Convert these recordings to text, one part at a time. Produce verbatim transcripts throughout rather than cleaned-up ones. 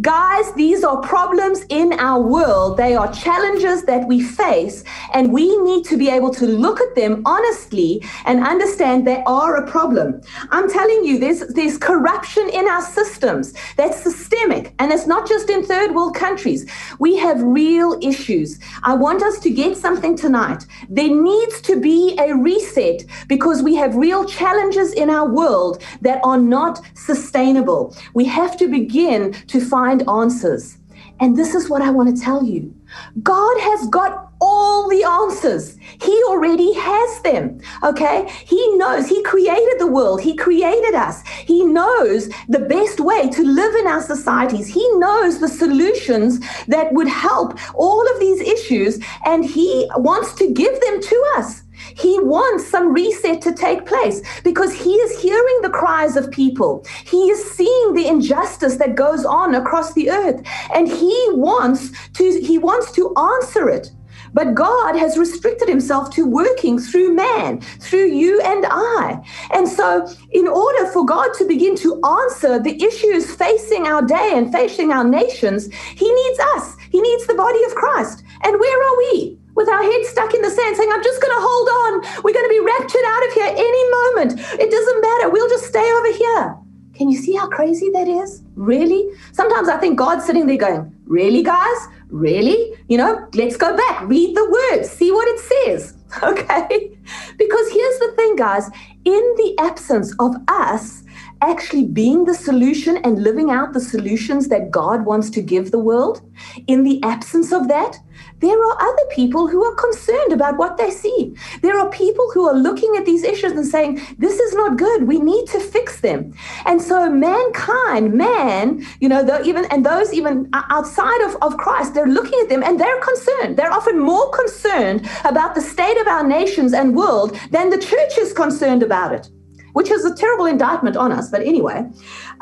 Guys, these are problems in our world. They are challenges that we face, and we need to be able to look at them honestly and understand they are a problem. I'm telling you, there's, there's corruption in our systems that's systemic, and it's not just in third world countries. We have real issues. I want us to get something tonight. There needs to be a reset because we have real challenges in our world that are not sustainable. We have to begin to find Find answers. And this is what I want to tell you. God has got all the answers. He already has them, okay? He knows. He created the world. He created us. He knows the best way to live in our societies. He knows the solutions that would help all of these issues, and He wants to give them to us. He wants some reset to take place because He is hearing the cries of people. He is seeing the injustice that goes on across the earth, and He wants to, he wants to answer it. But God has restricted Himself to working through man, through you and I. And so in order for God to begin to answer the issues facing our day and facing our nations, He needs us. He needs the body of Christ. And where are we? With our heads stuck in the sand saying, I'm just going to hold on. We're going to be raptured out of here any moment. It doesn't matter. We'll just stay over here. Can you see how crazy that is? Really? Sometimes I think God's sitting there going, really, guys? Really? You know, let's go back. Read the word. See what it says. Okay? Because here's the thing, guys. In the absence of us actually being the solution and living out the solutions that God wants to give the world, in the absence of that, there are other people who are concerned about what they see. There are people who are looking at these issues and saying, this is not good. We need to fix them. And so mankind, man, you know, though even and those even outside of, of Christ, they're looking at them and they're concerned. They're often more concerned about the state of our nations and world than the church is concerned about it, which is a terrible indictment on us, but anyway.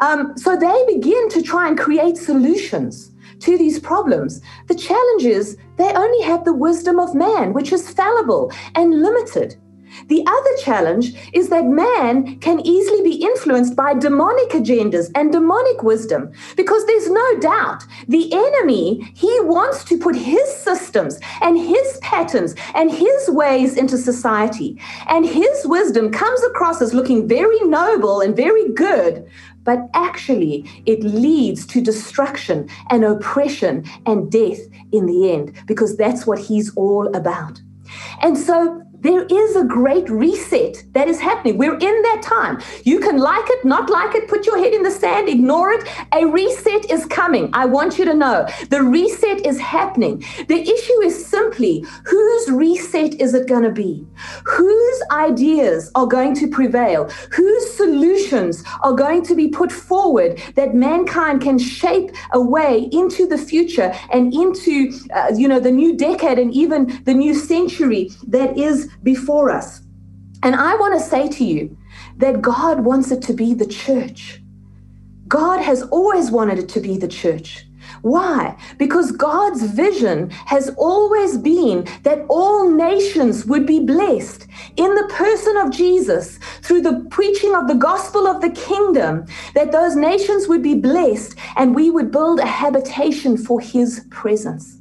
Um, so they begin to try and create solutions to these problems. The challenge is they only have the wisdom of man, which is fallible and limited. The other challenge is that man can easily be influenced by demonic agendas and demonic wisdom, because there's no doubt the enemy, he wants to put his systems and his patterns and his ways into society. And his wisdom comes across as looking very noble and very good, but actually it leads to destruction and oppression and death in the end, because that's what he's all about. And so there is a great reset that is happening. We're in that time. You can like it, not like it, put your head in the sand, ignore it. A reset is coming. I want you to know the reset is happening. The issue is simply, whose reset is it going to be? Whose ideas are going to prevail? Whose solutions are going to be put forward that mankind can shape a way into the future and into, uh, you know, the new decade and even the new century that is before us? And I want to say to you that God wants it to be the church. God has always wanted it to be the church. Why? Because God's vision has always been that all nations would be blessed in the person of Jesus through the preaching of the gospel of the kingdom, that those nations would be blessed and we would build a habitation for His presence.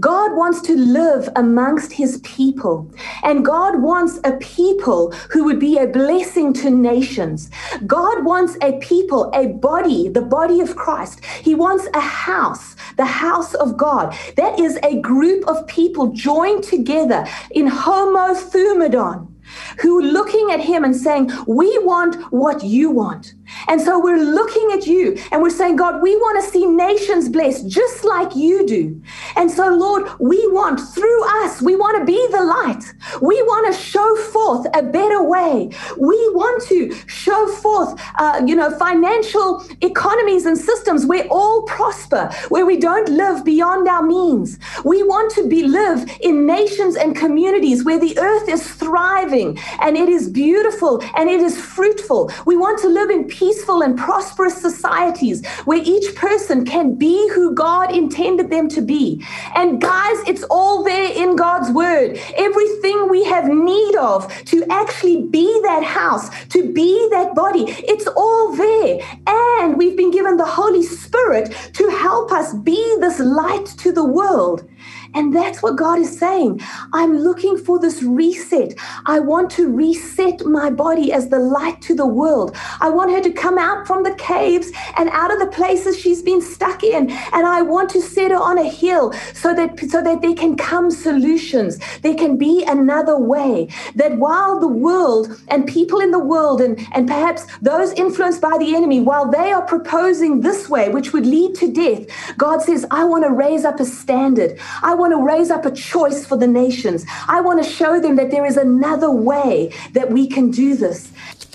God wants to live amongst His people, and God wants a people who would be a blessing to nations. God wants a people, a body, the body of Christ. He wants a house, the house of God. That is a group of people joined together in homothumadon, who are looking at Him and saying, we want what you want. And so we're looking at you and we're saying, God, we want to see nations blessed just like you do. And so, Lord, we want, through us, we want to be the light. We want to show forth a better way. We want to show forth, uh, you know, financial economies and systems where all prosper, where we don't live beyond our means. We want to be live in nations and communities where the earth is thriving and it is beautiful and it is fruitful. We want to live in peace. Peaceful and prosperous societies where each person can be who God intended them to be. And guys, it's all there in God's word. Everything we have need of to actually be that house, to be that body, it's all there. And we've been given the Holy Spirit to help us be this light to the world. And that's what God is saying. I'm looking for this reset. I want to reset my body as the light to the world. I want her to come out from the caves and out of the places she's been stuck in. And I want to set her on a hill so that, so that there can come solutions. There can be another way. That while the world and people in the world and, and perhaps those influenced by the enemy, while they are proposing this way, which would lead to death, God says, I want to raise up a standard. I want to raise up a choice for the nations. I want to show them that there is another way that we can do this.